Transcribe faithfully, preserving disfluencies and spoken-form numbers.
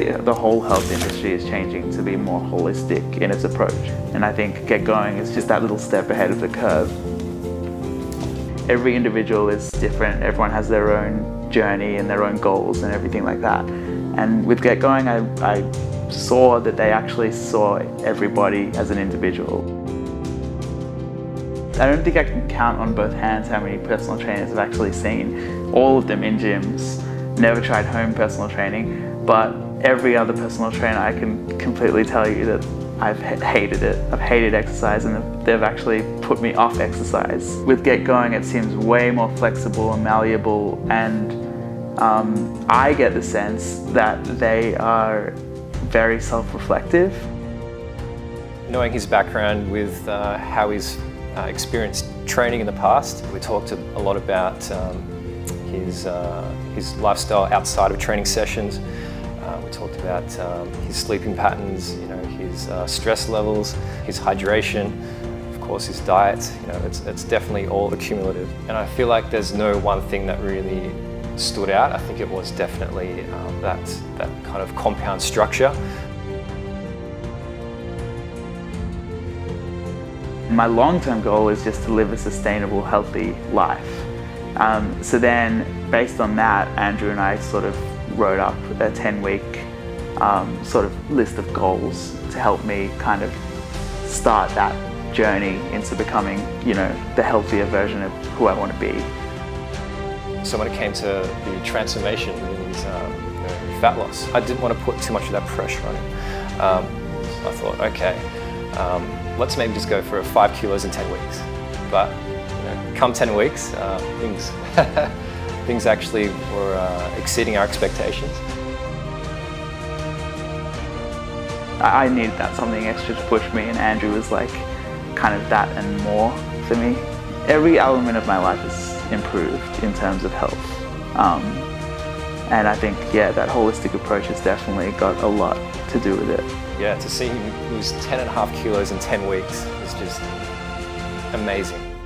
the, the whole health industry is changing to be more holistic in its approach. And I think Get Going is just that little step ahead of the curve. Every individual is different, everyone has their own journey and their own goals and everything like that. And with Get Going, I, I saw that they actually saw everybody as an individual. I don't think I can count on both hands how many personal trainers I've actually seen. All of them in gyms, never tried home personal training, but every other personal trainer I can completely tell you that I've hated it. I've hated exercise, and they've actually put me off exercise. With Get Going, it seems way more flexible and malleable, and um, I get the sense that they are very self-reflective. Knowing his background with uh, how he's uh, experienced training in the past, we talked a lot about um, his, uh, his lifestyle outside of training sessions. Uh, we talked about um, his sleeping patterns, you know, his uh, stress levels, his hydration, of course his diet. You know, it's, it's definitely all accumulative. And I feel like there's no one thing that really stood out. I think it was definitely um, that, that kind of compound structure. My long-term goal is just to live a sustainable, healthy life. Um, so then, based on that, Andrew and I sort of wrote up a ten week um, sort of list of goals to help me kind of start that journey into becoming, you know, the healthier version of who I want to be. So when it came to the transformation and um, you know, fat loss, I didn't want to put too much of that pressure on it. Um, I thought, okay, um, let's maybe just go for five kilos in ten weeks. But you know, come ten weeks, uh, things. Things actually were uh, exceeding our expectations. I needed that something extra to push me, and Andrew was like kind of that and more for me. Every element of my life has improved in terms of health. Um, and I think, yeah, that holistic approach has definitely got a lot to do with it. Yeah, to see him lose ten and a half kilos in ten weeks is just amazing.